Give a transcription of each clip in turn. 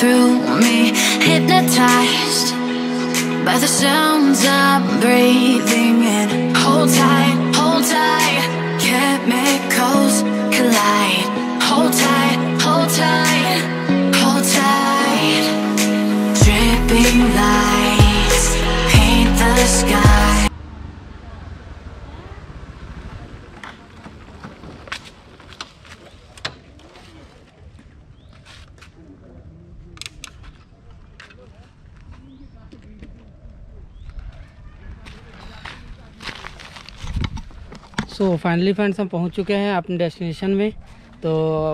through me, hypnotized by the sounds I'm breathing in. Hold tight, chemicals collide. Hold tight, hold tight. Dripping lights paint the sky. तो finally friends हम पहुंच चुके हैं अपने destination में। तो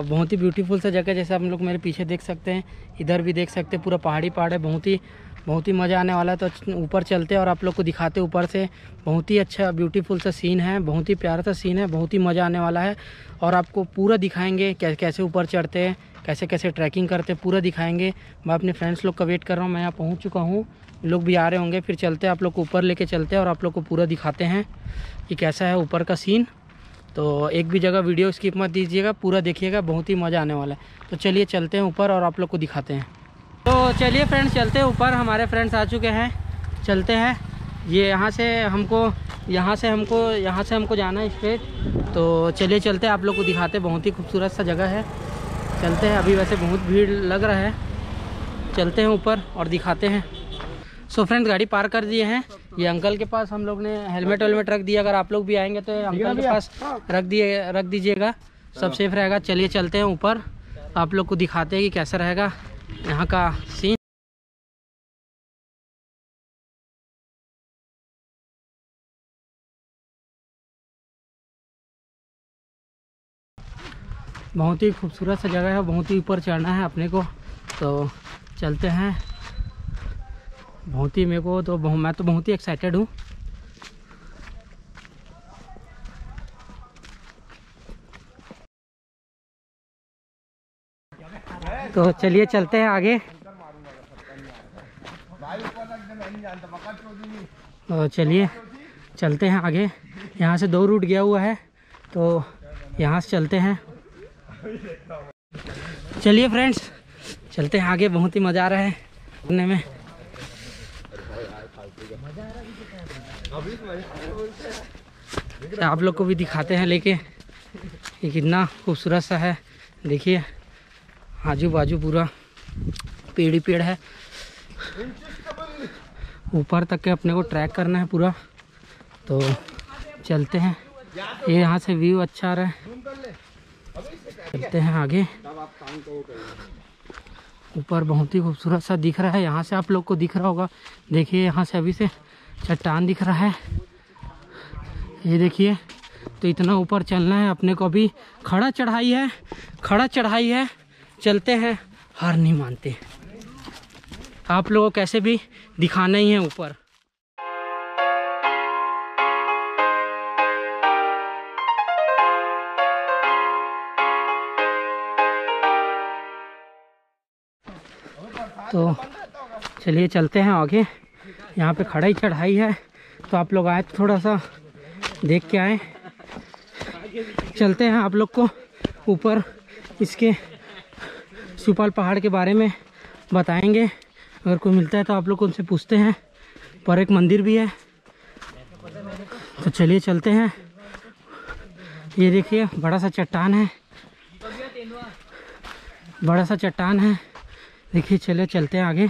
बहुत ही ब्यूटीफुल सा जगह, जैसे आप लोग मेरे पीछे देख सकते हैं, इधर भी देख सकते हैं, पूरा पहाड़ी पहाड़ है। बहुत ही मज़ा आने वाला है। तो ऊपर चलते हैं और आप लोग को दिखाते ऊपर से। बहुत ही अच्छा ब्यूटीफुल सा सीन है, बहुत ही प्यारा सा सीन है, बहुत ही मज़ा आने वाला है। और आपको पूरा दिखाएँगे कैसे ऊपर चढ़ते हैं, कैसे कैसे ट्रैकिंग करते हैं, पूरा दिखाएँगे। मैं अपने फ्रेंड्स लोग का वेट कर रहा हूँ। मैं यहाँ पहुँच चुका हूँ, लोग भी आ रहे होंगे। फिर चलते हैं, आप लोग को ऊपर लेके चलते हैं और आप लोग को पूरा दिखाते हैं कि कैसा है ऊपर का सीन। तो एक भी जगह वीडियो स्किप मत दीजिएगा, पूरा देखिएगा, बहुत ही मज़ा आने वाला है। तो चलिए चलते हैं ऊपर और आप लोग को दिखाते हैं। तो चलिए फ्रेंड्स चलते हैं ऊपर। हमारे फ्रेंड्स आ चुके हैं, चलते हैं। ये यहाँ से हमको जाना है स्ट्रेट। तो चलिए चलते हैं, आप लोग को दिखाते हैं। बहुत ही खूबसूरत सा जगह है, चलते हैं। अभी वैसे बहुत भीड़ लग रहा है, चलते हैं ऊपर और दिखाते हैं। सो फ्रेंड्स गाड़ी पार कर दिए हैं। ये अंकल के पास हम लोग ने हेलमेट वेलमेट रख दिया। अगर आप लोग भी आएंगे तो अंकल के पास रख दीजिएगा, सब सेफ रहेगा। चलिए चलते हैं ऊपर, आप लोग को दिखाते हैं कि कैसा रहेगा यहाँ का सीन। बहुत ही खूबसूरत सा जगह है, बहुत ही ऊपर चढ़ना है अपने को। तो चलते हैं। बहुत ही मेरे को तो मैं तो बहुत ही एक्साइटेड हूँ। तो चलिए चलते हैं आगे। तो चलिए चलते हैं आगे। यहाँ से दो रूट गया हुआ है, तो यहाँ से चलते हैं। चलिए फ्रेंड्स चलते हैं आगे। बहुत ही मज़ा आ रहा है घूमने में। आप लोग को भी दिखाते हैं लेके, ये कितना खूबसूरत सा है। देखिए आजू बाजू पूरा पेड़ ही पेड़ है। ऊपर तक के अपने को ट्रैक करना है पूरा। तो चलते हैं, ये यहाँ से व्यू अच्छा आ रहा है। चलते हैं आगे। ऊपर बहुत ही खूबसूरत सा दिख रहा है। यहाँ से आप लोग को दिख रहा होगा, देखिए यहाँ से अभी से चट्टान दिख रहा है, ये देखिए। तो इतना ऊपर चलना है अपने को। अभी खड़ा चढ़ाई है, खड़ा चढ़ाई है। चलते हैं, हार नहीं मानते। आप लोगों को कैसे भी दिखाना ही है ऊपर। तो चलिए चलते हैं आगे। यहाँ पे खड़ा ही चढ़ाई है, तो आप लोग आए तो थोड़ा सा देख के आए। चलते हैं, आप लोग को ऊपर इसके सुपाल पहाड़ के बारे में बताएंगे। अगर कोई मिलता है तो आप लोग उनसे पूछते हैं। पर एक मंदिर भी है, तो चलिए चलते हैं। ये देखिए बड़ा सा चट्टान है, बड़ा सा चट्टान है, देखिए। चलो चलते हैं आगे।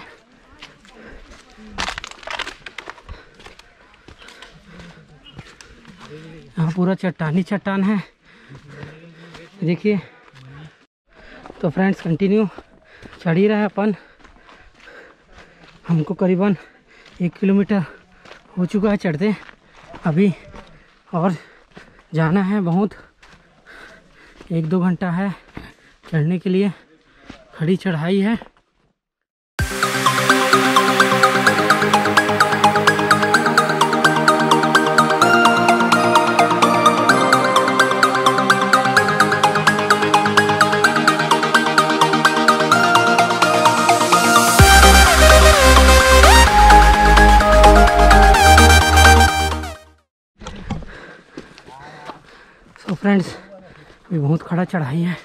यहाँ पूरा चट्टानी चट्टान है, देखिए। तो फ्रेंड्स कंटिन्यू चढ़ ही रहा है अपन। हमको करीबन 1 किलोमीटर हो चुका है चढ़ते। अभी और जाना है बहुत, 1-2 घंटा है चढ़ने के लिए। खड़ी चढ़ाई है। फ्रेंड्स अभी बहुत खड़ा चढ़ाई है।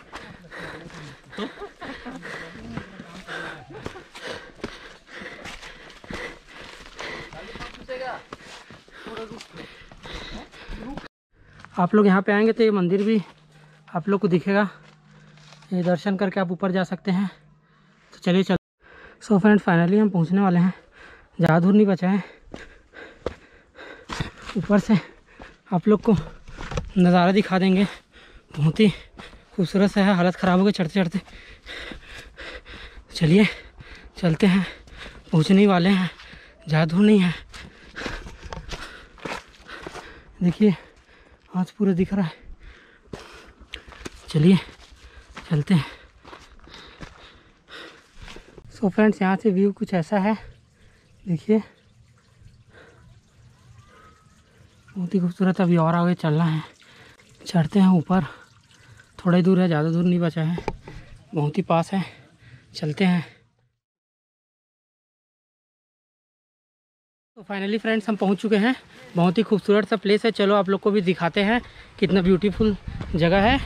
आप लोग यहाँ पे आएंगे तो ये मंदिर भी आप लोग को दिखेगा, ये दर्शन करके आप ऊपर जा सकते हैं। तो चलिए सो फ्रेंड फाइनली हम पहुँचने वाले हैं, ज़्यादा दूर नहीं बचा है। ऊपर से आप लोग को नज़ारा दिखा देंगे, बहुत ही खूबसूरत सा है। हालत ख़राब हो गई चढ़ते चढ़ते। चलिए चलते हैं, पहुँचने ही वाले हैं, ज़्यादा दूर नहीं है। देखिए आज पूरा दिख रहा है। चलिए चलते हैं। सो फ्रेंड्स यहाँ से व्यू कुछ ऐसा है, देखिए बहुत ही खूबसूरत। अभी और आगे चलना है, चढ़ते हैं ऊपर। थोड़ा ही दूर है, ज़्यादा दूर नहीं बचा है, बहुत ही पास है, चलते हैं। तो फाइनली फ्रेंड्स हम पहुंच चुके हैं, बहुत ही खूबसूरत सा प्लेस है। चलो आप लोग को भी दिखाते हैं कितना ब्यूटीफुल जगह है।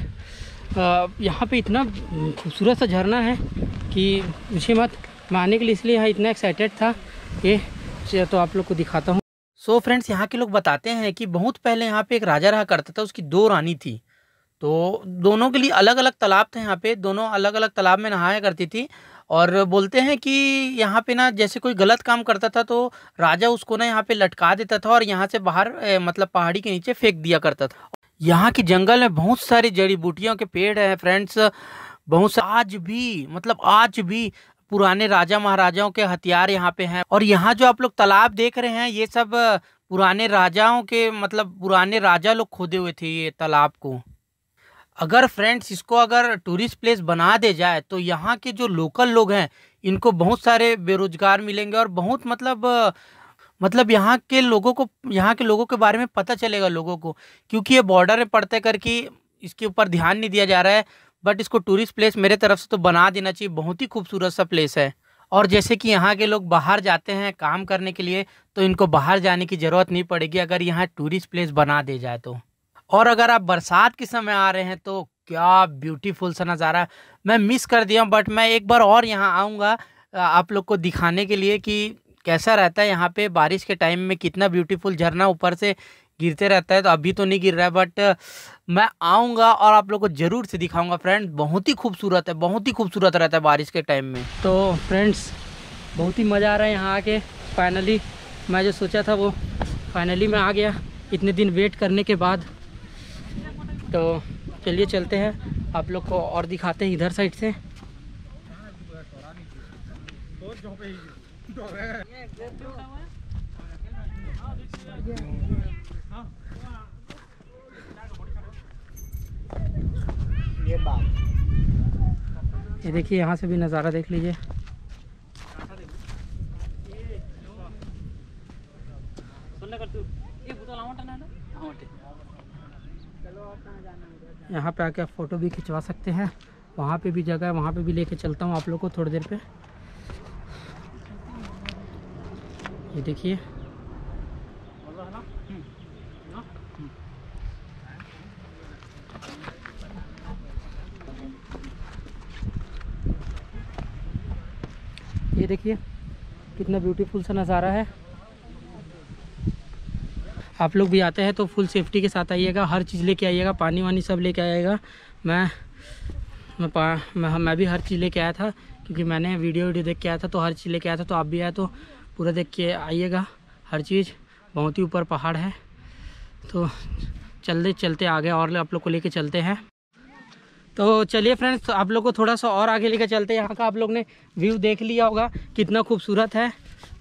यहाँ पे इतना खूबसूरत सा झरना है कि मुझे मत मानने के लिए, इसलिए यहाँ इतना एक्साइटेड था। ये तो आप लोग को दिखाता हूँ। सो फ्रेंड्स यहाँ के लोग बताते हैं कि बहुत पहले यहाँ पे एक राजा रहा करता था, उसकी 2 रानी थी। तो दोनों के लिए अलग अलग तालाब थे, यहाँ पे दोनों अलग अलग तालाब में नहाया करती थी। और बोलते हैं कि यहाँ पे ना जैसे कोई गलत काम करता था तो राजा उसको ना यहाँ पे लटका देता था और यहाँ से बाहर मतलब पहाड़ी के नीचे फेंक दिया करता था। यहाँ के जंगल में बहुत सारी जड़ी बूटियों के पेड़ हैं फ्रेंड्स, बहुत से आज भी पुराने राजा महाराजाओं के हथियार यहाँ पे हैं। और यहाँ जो आप लोग तालाब देख रहे हैं ये सब पुराने राजाओं के मतलब पुराने राजा लोग खोदे हुए थे ये तालाब को। अगर फ्रेंड्स इसको अगर टूरिस्ट प्लेस बना दे जाए तो यहाँ के जो लोकल लोग हैं इनको बहुत सारे बेरोजगार मिलेंगे और बहुत मतलब यहाँ के लोगों के बारे में पता चलेगा लोगों को, क्योंकि ये बॉर्डर में पड़ते करके इसके ऊपर ध्यान नहीं दिया जा रहा है। बट इसको टूरिस्ट प्लेस मेरे तरफ से तो बना देना चाहिए, बहुत ही खूबसूरत सा प्लेस है। और जैसे कि यहाँ के लोग बाहर जाते हैं काम करने के लिए तो इनको बाहर जाने की ज़रूरत नहीं पड़ेगी अगर यहाँ टूरिस्ट प्लेस बना दे जाए तो। और अगर आप बरसात के समय आ रहे हैं तो क्या ब्यूटीफुल सा नज़ारा है। मैं मिस कर दिया, बट मैं एक बार और यहाँ आऊँगा आप लोग को दिखाने के लिए कि कैसा रहता है यहाँ पे बारिश के टाइम में, कितना ब्यूटीफुल झरना ऊपर से गिरते रहता है। तो अभी तो नहीं गिर रहा है, बट मैं आऊँगा और आप लोग को ज़रूर से दिखाऊँगा फ्रेंड। बहुत ही खूबसूरत है, बहुत ही खूबसूरत रहता है बारिश के टाइम में। तो फ्रेंड्स बहुत ही मज़ा आ रहा है यहाँ आके। फाइनली मैं जो सोचा था वो फाइनली मैं आ गया, इतने दिन वेट करने के बाद। तो चलिए चलते हैं, आप लोग को और दिखाते हैं इधर साइड से। ये देखिए यहाँ से भी नज़ारा देख लीजिए। यहाँ पे आके आप फ़ोटो भी खिंचवा सकते हैं, वहाँ पे भी जगह है, वहाँ पे भी लेके चलता हूँ आप लोग को थोड़ी देर पे। ये देखिए कितना ब्यूटीफुल सा नज़ारा है। आप लोग भी आते हैं तो फुल सेफ्टी के साथ आइएगा, हर चीज़ लेके आइएगा, पानी वानी सब लेके आइएगा। मैं भी हर चीज़ लेके आया था क्योंकि मैंने वीडियो देख के आया था, तो हर चीज़ लेके आया था। तो आप भी आए तो पूरा देख के आइएगा हर चीज़। बहुत ही ऊपर पहाड़ है। तो चलते चलते आगे और आप लोग को लेके चलते हैं। तो चलिए फ्रेंड्स आप लोग को थोड़ा सा और आगे लेके चलते हैं। यहाँ का आप लोग ने व्यू देख लिया होगा कितना खूबसूरत है,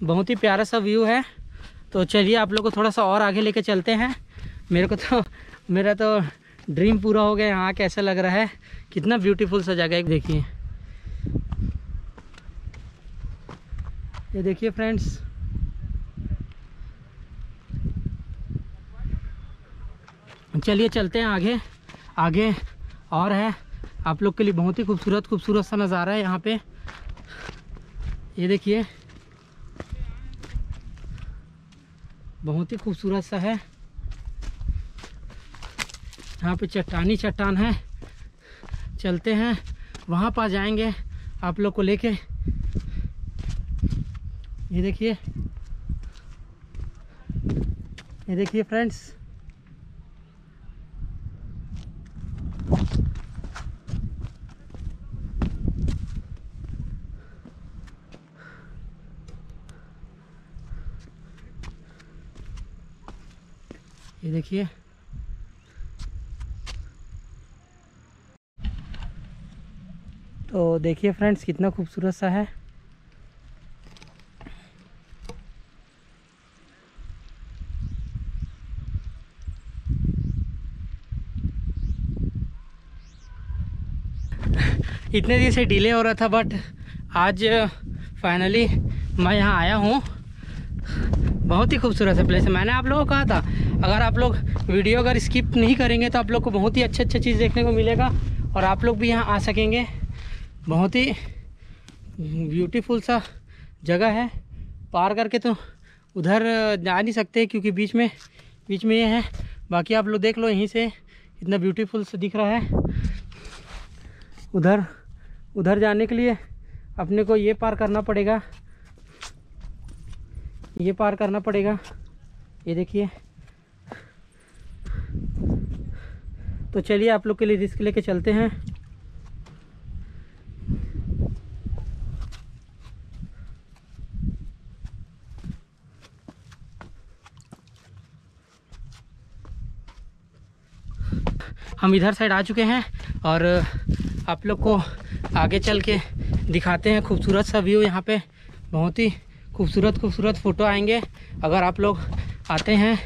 बहुत ही प्यारा सा व्यू है। तो चलिए आप लोग को थोड़ा सा और आगे लेके चलते हैं। मेरा तो ड्रीम पूरा हो गया। यहाँ कैसा लग रहा है, कितना ब्यूटीफुल सा जगह है, देखिए। ये देखिए फ्रेंड्स, चलिए चलते हैं आगे। आगे और है आप लोग के लिए बहुत ही खूबसूरत सा नज़ारा है यहाँ पे। ये देखिए बहुत ही खूबसूरत सा है। यहाँ पे चट्टान है, चलते हैं वहाँ पास जाएंगे आप लोग को लेके। ये देखिए फ्रेंड्स ये देखिए। तो देखिए फ्रेंड्स कितना खूबसूरत सा है। इतने दिन से डिले हो रहा था बट आज फाइनली मैं यहाँ आया हूँ। बहुत ही खूबसूरत है प्लेस है। मैंने आप लोगों को कहा था अगर आप लोग वीडियो अगर स्किप नहीं करेंगे तो आप लोग को बहुत ही अच्छे अच्छे चीज़ देखने को मिलेगा और आप लोग भी यहाँ आ सकेंगे। बहुत ही ब्यूटीफुल सा जगह है। पार करके तो उधर जा नहीं सकते क्योंकि बीच में ये है। बाकी आप लोग देख लो यहीं से इतना ब्यूटीफुल सा दिख रहा है। उधर जाने के लिए अपने को ये पार करना पड़ेगा, ये पार करना पड़ेगा। ये देखिए। तो चलिए आप लोग के लिए रिस्क लेके चलते हैं। हम इधर साइड आ चुके हैं और आप लोग को आगे चल के दिखाते हैं खूबसूरत सा व्यू। यहाँ पे बहुत ही खूबसूरत फ़ोटो आएंगे अगर आप लोग आते हैं।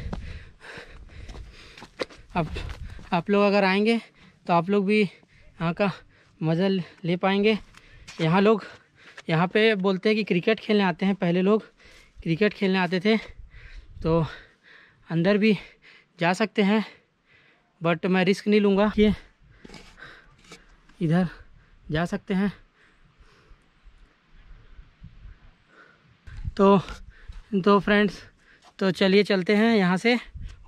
आप लोग अगर आएंगे तो आप लोग भी यहाँ का मज़ा ले पाएंगे। यहाँ पे बोलते हैं कि क्रिकेट खेलने आते हैं। पहले लोग क्रिकेट खेलने आते थे। तो अंदर भी जा सकते हैं बट मैं रिस्क नहीं लूँगा। ये इधर जा सकते हैं। तो फ्रेंड्स तो चलिए चलते हैं। यहाँ से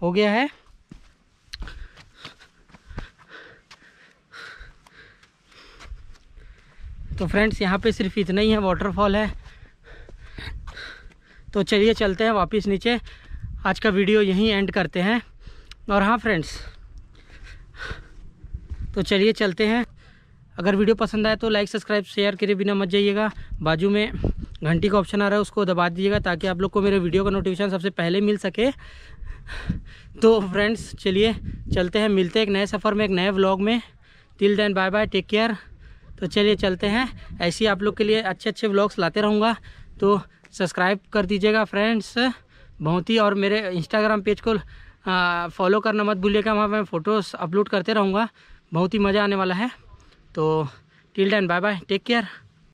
हो गया है। तो फ्रेंड्स यहाँ पे सिर्फ इतना ही है, वाटरफॉल है। तो चलिए चलते हैं वापस नीचे। आज का वीडियो यहीं एंड करते हैं। और हाँ फ्रेंड्स तो चलिए चलते हैं। अगर वीडियो पसंद आए तो लाइक सब्सक्राइब शेयर करे बिना मत जाइएगा। बाजू में घंटी का ऑप्शन आ रहा है उसको दबा दीजिएगा ताकि आप लोग को मेरे वीडियो का नोटिफिकेशन सबसे पहले मिल सके। तो फ्रेंड्स चलिए चलते हैं। मिलते हैं एक नए सफ़र में एक नए व्लॉग में। Till then bye bye, take care. तो चलिए चलते हैं। ऐसे ही आप लोग के लिए अच्छे अच्छे व्लॉग्स लाते रहूँगा। तो सब्सक्राइब कर दीजिएगा फ्रेंड्स बहुत ही। और मेरे इंस्टाग्राम पेज को फॉलो करना मत भूलिएगा। वहाँ मैं फ़ोटोज़ अपलोड करते रहूँगा। बहुत ही मज़ा आने वाला है। तो till then bye bye, take care.